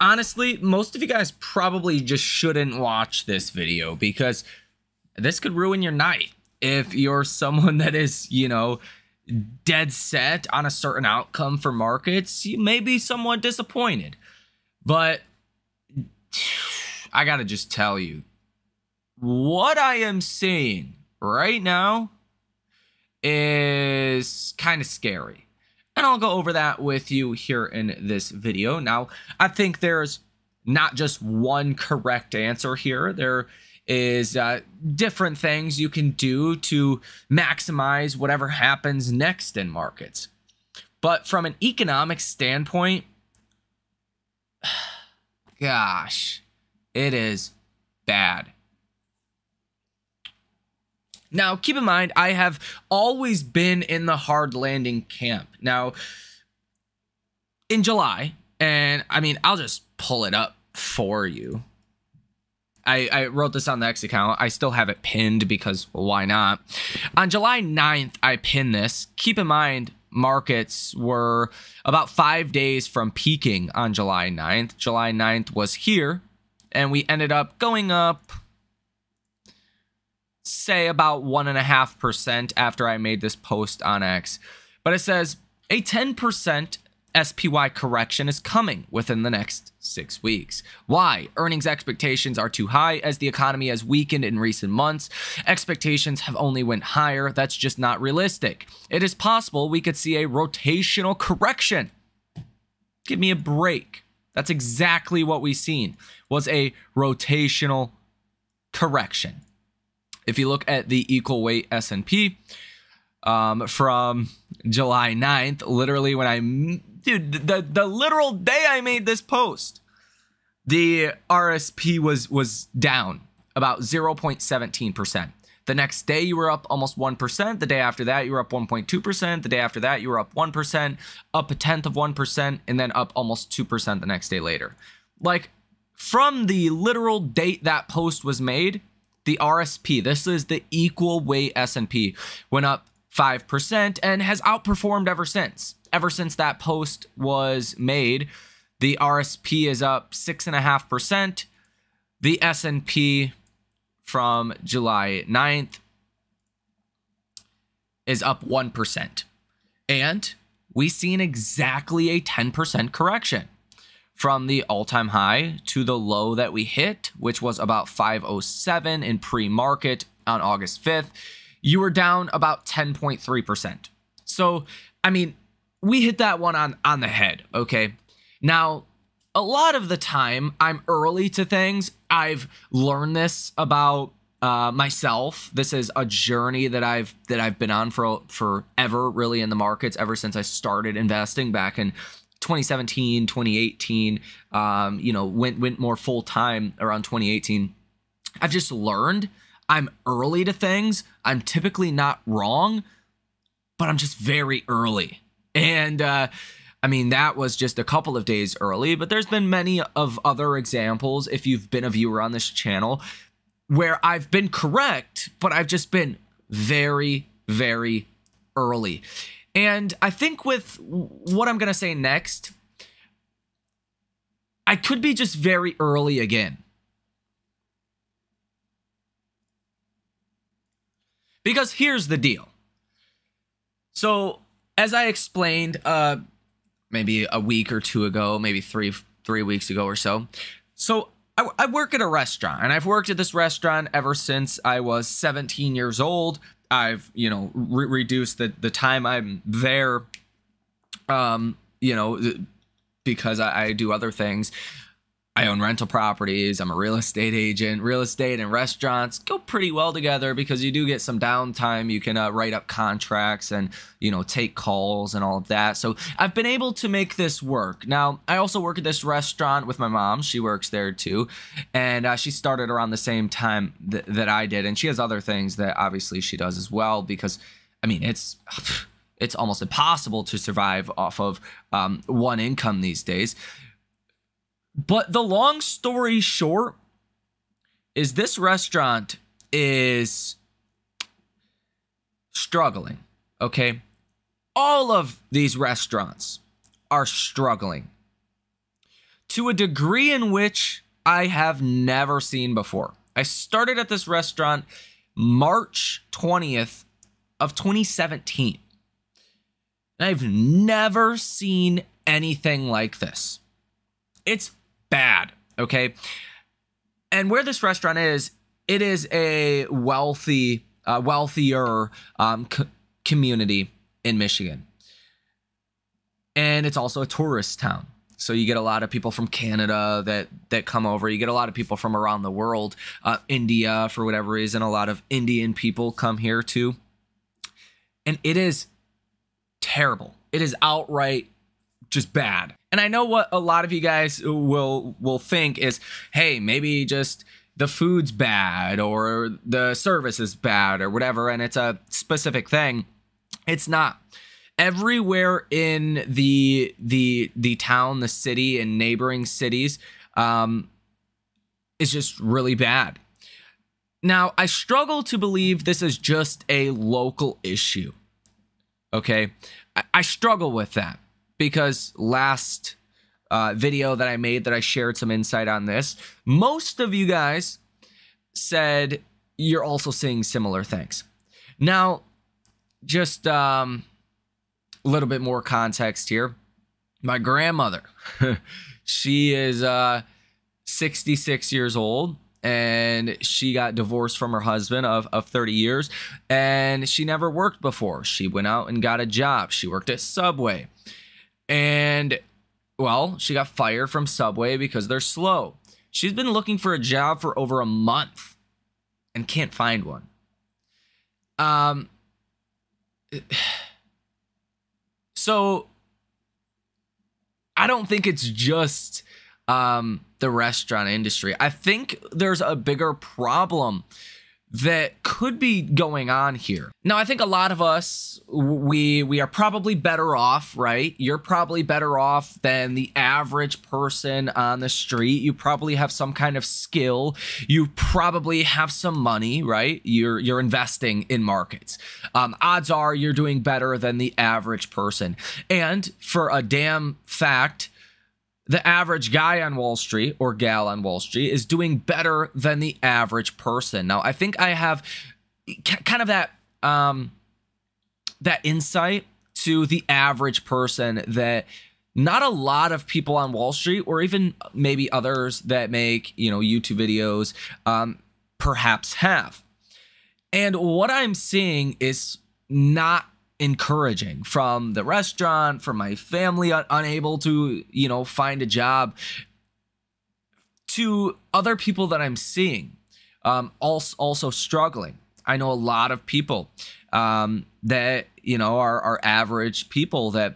honestly, most of you guys probably just shouldn't watch this video because this could ruin your night if you're someone that is, dead set on a certain outcome for markets. You may be somewhat disappointed, but I gotta just tell you, what I am seeing right now is kind of scary. And I'll go over that with you here in this video. Now, I think there's not just one correct answer here. There is different things you can do to maximize whatever happens next in markets. But from an economic standpoint, gosh, it is bad. Now, keep in mind, I have always been in the hard landing camp. Now, in July, and I mean, I'll just pull it up for you. I wrote this on the X account. I still have it pinned because why not? On July 9th, I pinned this. Keep in mind, markets were about 5 days from peaking on July 9th. July 9th was here, and we ended up going up, say, about 1.5% after I made this post on X. But it says a 10% SPY correction is coming within the next 6 weeks. Why? Earnings expectations are too high as the economy has weakened in recent months. Expectations have only went higher. That's just not realistic. It is possible we could see a rotational correction. Give me a break. That's exactly what we've seen, was a rotational correction. If you look at the equal weight S&P from July 9th, literally when the literal day I made this post, the RSP was down about 0.17%. The next day you were up almost 1%. The day after that you were up 1.2%. The day after that you were up 1%, up 0.1%, and then up almost 2% the next day later. Like, from the literal date that post was made, the RSP, this is the equal weight S&P, went up 5% and has outperformed ever since. Ever since that post was made, the RSP is up 6.5%. The S&P from July 9th is up 1%. And we've seen exactly a 10% correction from the all-time high to the low that we hit, which was about 507 in pre-market on August 5th, you were down about 10.3%. So, I mean, we hit that one on the head, okay? Now, a lot of the time, I'm early to things. I've learned this about myself. This is a journey that I've been on for forever, really, in the markets, ever since I started investing back in 2017, 2018, went more full time around 2018. I've just learned I'm early to things. I'm typically not wrong, but I'm just very early. And I mean, that was just a couple of days early, but there's been many of other examples, if you've been a viewer on this channel, where I've been correct, but I've just been very, very early. And I think with what I'm going to say next, I could be just very early again. Because here's the deal. So, as I explained maybe a week or two ago, maybe three weeks ago or so. So, I work at a restaurant, and I've worked at this restaurant ever since I was 17 years old. I've, reduced the time I'm there, because I do other things. I own rental properties. I'm a real estate agent. Real estate and restaurants go pretty well together because you do get some downtime. You can write up contracts and, take calls and all of that. So I've been able to make this work. Now, I also work at this restaurant with my mom. She works there too. And she started around the same time that I did. And she has other things that obviously she does as well because, I mean, it's almost impossible to survive off of one income these days. But the long story short is this restaurant is struggling, okay? All of these restaurants are struggling. to a degree in which I have never seen before. I started at this restaurant March 20th of 2017. And I've never seen anything like this. It's bad, okay? And where this restaurant is, it is a wealthy, community in Michigan. And it's also a tourist town. So you get a lot of people from Canada that come over. You get a lot of people from around the world, India, for whatever reason. A lot of Indian people come here too. And it is terrible. It is outright just bad. And I know what a lot of you guys will think is, hey, maybe just the food's bad or the service is bad or whatever. And it's a specific thing. It's not. Everywhere in the town, the city, and neighboring cities is just really bad. Now, I struggle to believe this is just a local issue, okay? I struggle with that because last video that I made that I shared some insight on this, most of you guys said you're also seeing similar things. Now, just... a little bit more context here. My grandmother, she is 66 years old, and she got divorced from her husband of 30 years, and she never worked before. She went out and got a job. She worked at Subway, and well, she got fired from Subway because they're slow. She's been looking for a job for over a month and can't find one. So I don't think it's just the restaurant industry. I think there's a bigger problem that could be going on here. Now, I think a lot of us, we are probably better off, right? You're probably better off than the average person on the street. You probably have some kind of skill. You probably have some money, right? You're investing in markets. Odds are you're doing better than the average person. And for a damn fact, the average guy on Wall Street or gal on Wall Street is doing better than the average person. Now, I think I have kind of that that insight to the average person that not a lot of people on Wall Street or even maybe others that make, you know, YouTube videos perhaps have. And what I'm seeing is not encouraging from the restaurant, from my family unable to, you know, find a job, to other people that I'm seeing also struggling. I know a lot of people that, you know, are average people that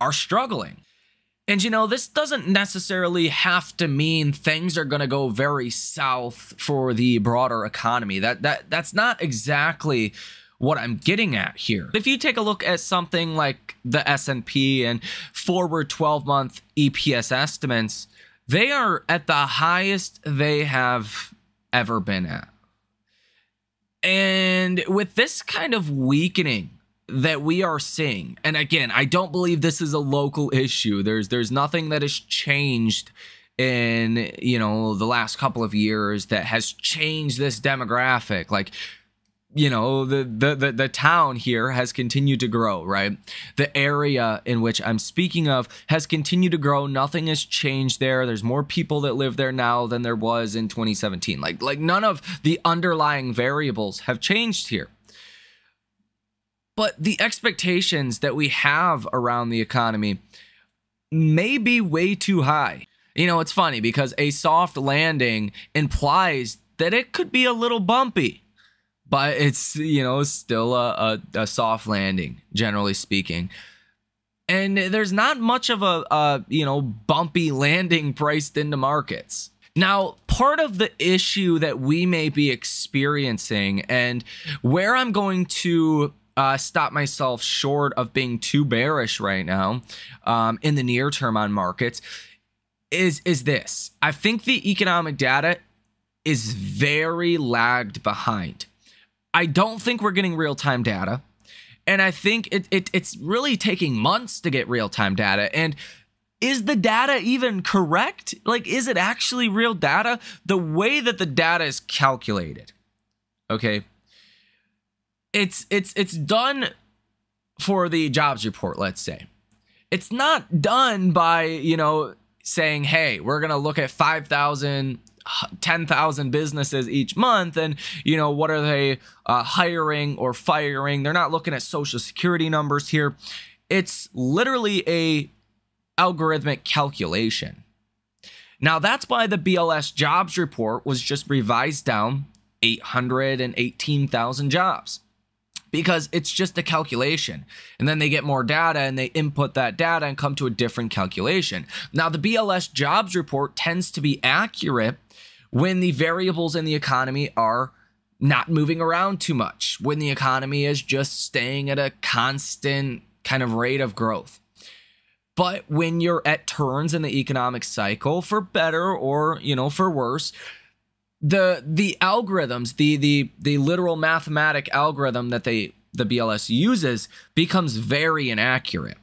are struggling. And, you know, this doesn't necessarily have to mean things are going to go very south for the broader economy. That's not exactly what I'm getting at here. If you take a look at something like the S&P and forward 12-month EPS estimates, they are at the highest they have ever been at. And with this kind of weakening that we are seeing, and again, I don't believe this is a local issue. There's nothing that has changed in, you know, the last couple of years that has changed this demographic. Like, you know, the town here has continued to grow, right? The area in which I'm speaking of has continued to grow. Nothing has changed there. There's more people that live there now than there was in 2017. Like none of the underlying variables have changed here. But the expectations that we have around the economy may be way too high. You know, it's funny because a soft landing implies that it could be a little bumpy. But it's, you know, still a soft landing, generally speaking. And there's not much of a, you know, bumpy landing priced into markets. Now, part of the issue that we may be experiencing, and where I'm going to stop myself short of being too bearish right now in the near term on markets, is this. I think the economic data is very lagged behind. I don't think we're getting real-time data, and I think it's really taking months to get real-time data, and Is the data even correct? Like, is it actually real data? The way that the data is calculated, okay, it's done for the jobs report, let's say. It's not done by, you know, saying, hey, we're going to look at 5,000, 10,000 businesses each month and, you know, what are they hiring or firing? They're not looking at Social Security numbers here. It's literally a algorithmic calculation. Now that's why the BLS jobs report was just revised down 818,000 jobs, because it's just a calculation, and then they get more data and they input that data and come to a different calculation. Now the BLS jobs report tends to be accurate when the variables in the economy are not moving around too much, when the economy is just staying at a constant kind of rate of growth. But when you're at turns in the economic cycle, for better or, you know, for worse, the algorithms, the literal mathematic algorithm that the BLS uses becomes very inaccurate.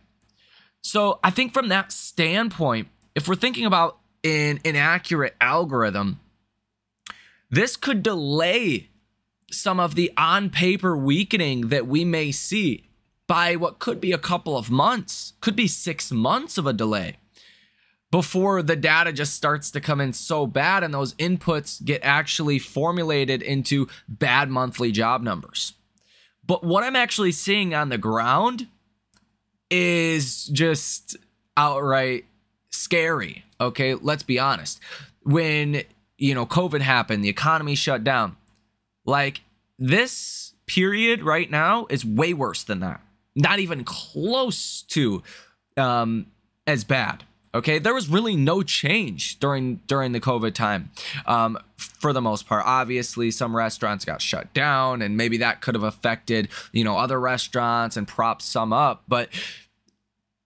So I think from that standpoint, if we're thinking about an inaccurate algorithm, this could delay some of the on-paper weakening that we may see by what could be a couple of months, could be 6 months of a delay before the data just starts to come in so bad and those inputs get actually formulated into bad monthly job numbers. But what I'm actually seeing on the ground is just outright scary. Okay, let's be honest. When, you know, COVID happened, the economy shut down, like this period right now is way worse than that. Not even close to as bad. Okay, there was really no change during the COVID time for the most part. Obviously, some restaurants got shut down, and maybe that could have affected, you know, other restaurants and propped some up. But,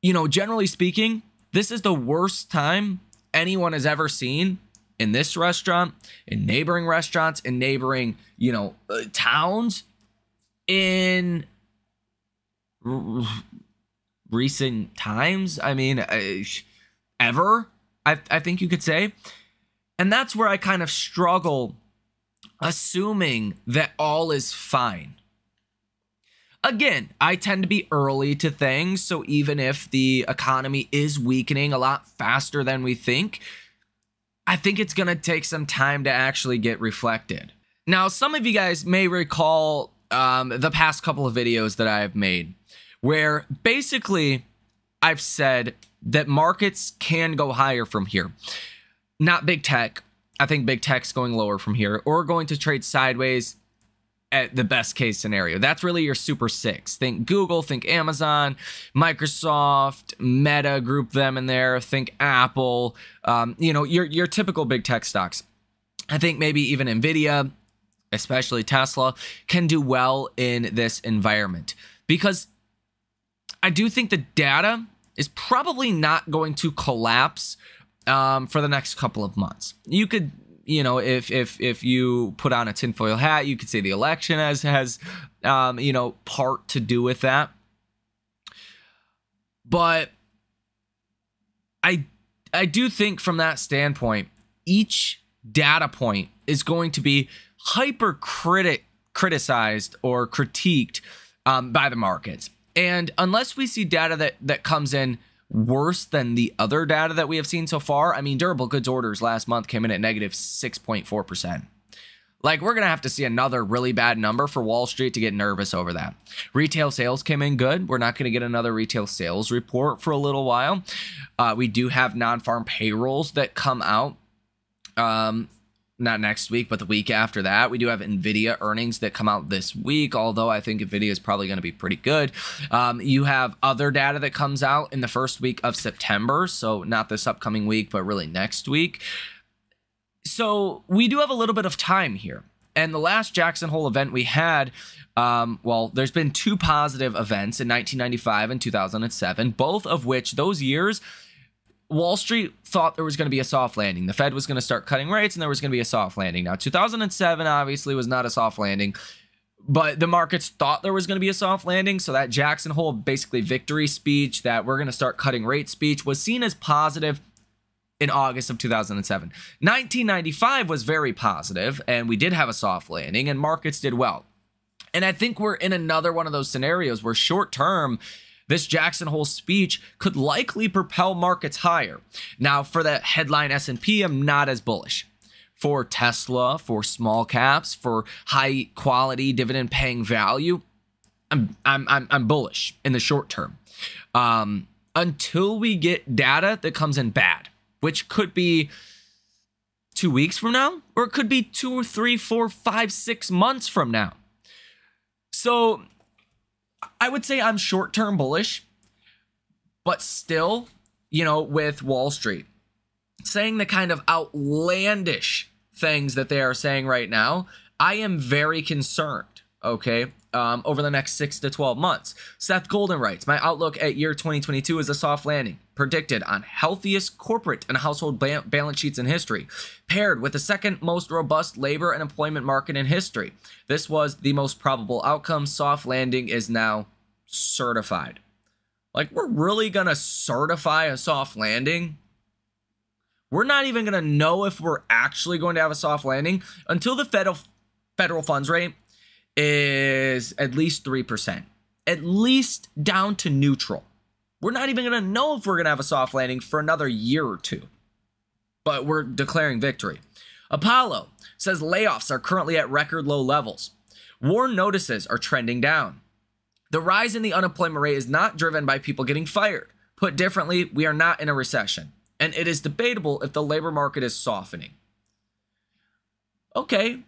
you know, generally speaking, this is the worst time anyone has ever seen in this restaurant, in neighboring restaurants, in neighboring, you know, towns, in recent times. I mean, ever, I think you could say. And that's where I kind of struggle assuming that all is fine. Again, I tend to be early to things, so even if the economy is weakening a lot faster than we think, I think it's going to take some time to actually get reflected. Now, some of you guys may recall the past couple of videos that I have made, where basically I've said that markets can go higher from here. Not big tech. I think big tech's going lower from here, or going to trade sideways at the best case scenario. That's really your super six. Think Google, think Amazon, Microsoft, Meta, group them in there. Think Apple, you know, your typical big tech stocks. I think maybe even NVIDIA, especially Tesla, can do well in this environment, because I do think the data is probably not going to collapse for the next couple of months. You could, you know, if you put on a tinfoil hat, you could say the election has you know, part to do with that. But I do think from that standpoint, each data point is going to be hyper criticized or critiqued by the markets. And unless we see data that comes in worse than the other data that we have seen so far, I mean, durable goods orders last month came in at negative 6.4%. Like, we're going to have to see another really bad number for Wall Street to get nervous over that. Retail sales came in good. We're not going to get another retail sales report for a little while. We do have non-farm payrolls that come out. Not next week, but the week after that. We do have NVIDIA earnings that come out this week, although I think NVIDIA is probably going to be pretty good. You have other data that comes out in the first week of September, so not this upcoming week, but really next week. So we do have a little bit of time here. And the last Jackson Hole event we had, well, there's been two positive events in 1995 and 2007, both of which, those years, Wall Street thought there was going to be a soft landing. The Fed was going to start cutting rates and there was going to be a soft landing. Now, 2007 obviously was not a soft landing, But the markets thought there was going to be a soft landing. So that Jackson Hole basically victory speech, that we're going to start cutting rates speech, was seen as positive in August of 2007. 1995 was very positive, and we did have a soft landing and markets did well. And I think we're in another one of those scenarios where short term, this Jackson Hole speech could likely propel markets higher. Now, for that headline S&P, I'm not as bullish. For Tesla, for small caps, for high quality dividend paying value, I'm bullish in the short term. Until we get data that comes in bad, which could be 2 weeks from now, or it could be 2 or 3, 4, 5, 6 months from now. So I would say I'm short term bullish, but still, you know, with Wall Street saying the kind of outlandish things that they are saying right now, I am very concerned, okay, over the next 6 to 12 months. Seth Golden writes, my outlook at year 2022 is a soft landing, predicted on healthiest corporate and household balance sheets in history, paired with the second most robust labor and employment market in history. This was the most probable outcome. Soft landing is now certified. Like, we're really going to certify a soft landing? We're not even going to know if we're actually going to have a soft landing until the federal funds rate is at least 3%, at least down to neutral. We're not even going to know if we're going to have a soft landing for another year or two, but we're declaring victory. Apollo says layoffs are currently at record low levels. Warn notices are trending down. The rise in the unemployment rate is not driven by people getting fired. Put differently, we are not in a recession, and it is debatable if the labor market is softening. Okay,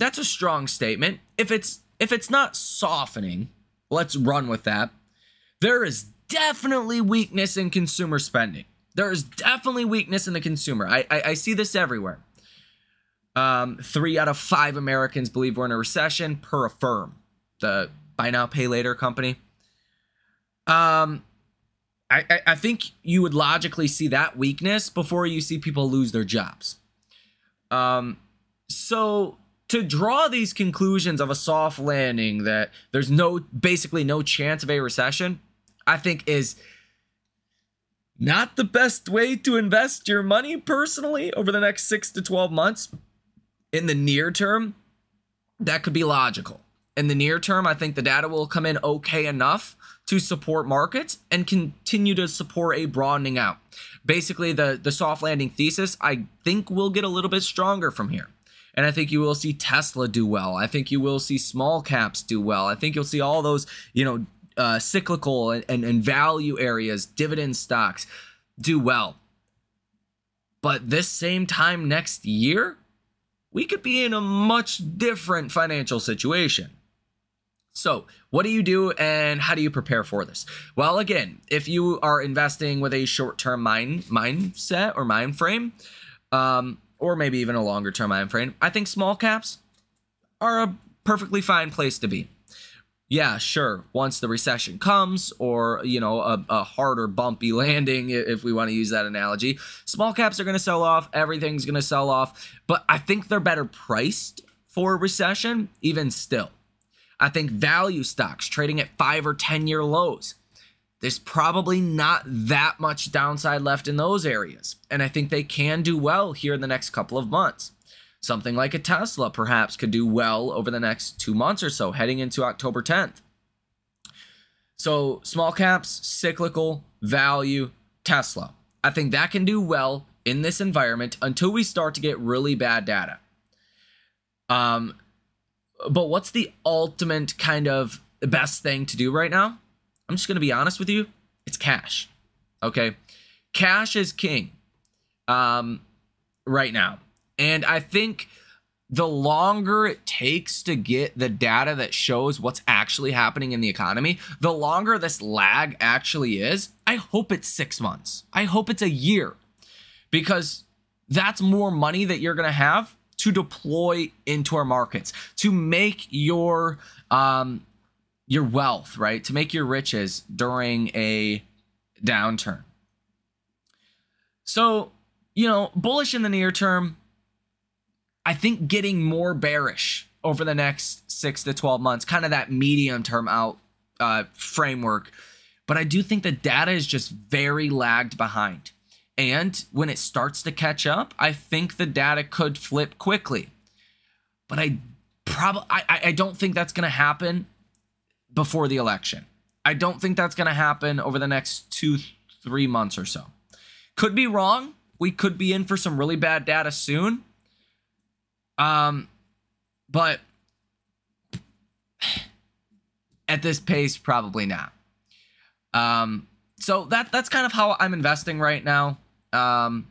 that's a strong statement. If it's not softening, let's run with that. There is definitely weakness in consumer spending. There is definitely weakness in the consumer. I see this everywhere. 3 out of 5 Americans believe we're in a recession per Affirm, the buy now, pay later company. I think you would logically see that weakness before you see people lose their jobs. So to draw these conclusions of a soft landing, that there's basically no chance of a recession, I think is not the best way to invest your money personally over the next 6 to 12 months. In the near term, that could be logical. In the near term, I think the data will come in okay enough to support markets and continue to support a broadening out. Basically, the soft landing thesis, I think, will get a little bit stronger from here. And I think you will see Tesla do well. I think you will see small caps do well. I think you'll see all those, you know, cyclical and value areas, dividend stocks do well. But this same time next year, we could be in a much different financial situation. So what do you do and how do you prepare for this? Well, again, if you are investing with a short-term mindset or mind frame, or maybe even a longer-term mind frame, I think small caps are a perfectly fine place to be. Yeah, sure, once the recession comes, or, you know, a harder bumpy landing, if we want to use that analogy, small caps are going to sell off, everything's going to sell off, but I think they're better priced for a recession even still. I think value stocks trading at 5 or 10-year lows, there's probably not that much downside left in those areas. And I think they can do well here in the next couple of months. Something like a Tesla perhaps could do well over the next 2 months or so, heading into October 10th. So small caps, cyclical, value, Tesla. I think that can do well in this environment until we start to get really bad data. But what's the ultimate kind of best thing to do right now? I'm just going to be honest with you. It's cash. Okay. Cash is king right now. And I think the longer it takes to get the data that shows what's actually happening in the economy, the longer this lag actually is. I hope it's 6 months. I hope it's a year, because that's more money that you're going to have to deploy into our markets, to make your wealth, right? To make your riches during a downturn. So, you know, bullish in the near term, I think getting more bearish over the next 6 to 12 months, kind of that medium term out framework. But I do think the data is just very lagged behind. And when it starts to catch up, I think the data could flip quickly. But I don't think that's going to happen before the election. I don't think that's going to happen over the next 2-3 months or so. Could be wrong. We could be in for some really bad data soon. But at this pace, probably not. So that's kind of how I'm investing right now. I'm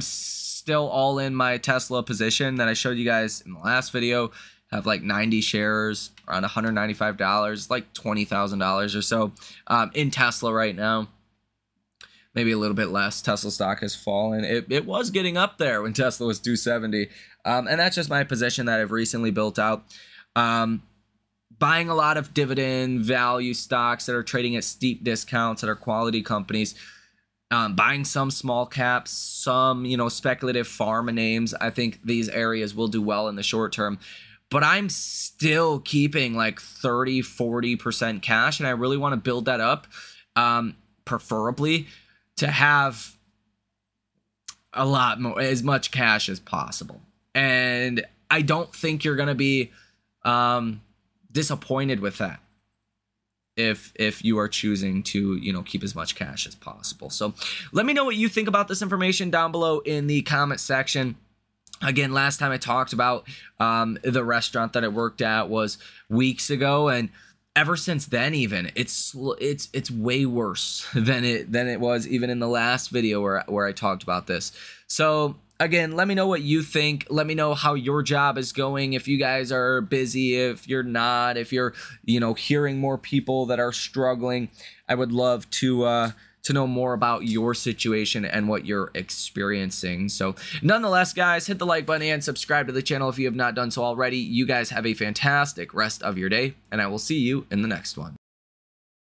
still all in my Tesla position that I showed you guys in the last video. I have like 90 shares, around $195, like $20,000 or so in Tesla right now. Maybe a little bit less. Tesla stock has fallen. It was getting up there when Tesla was 270. And that's just my position that I've recently built out. Buying a lot of dividend value stocks that are trading at steep discounts, that are quality companies. Buying some small caps, some, you know, speculative pharma names. I think these areas will do well in the short term. But I'm still keeping like 30, 40% cash, and I really want to build that up, preferably to have a lot more, as much cash as possible. And I don't think you're going to be disappointed with that if you are choosing to, you know, keep as much cash as possible. So let me know what you think about this information down below in the comment section. Again, last time I talked about the restaurant that I worked at was weeks ago, and ever since then, even it's way worse than it was even in the last video where I talked about this. So again, let me know what you think. Let me know how your job is going. If you guys are busy, if you're not, if you're, you know, hearing more people that are struggling, I would love to know more about your situation and what you're experiencing. So nonetheless, guys, hit the like button and subscribe to the channel if you have not done so already. You guys have a fantastic rest of your day, and I will see you in the next one.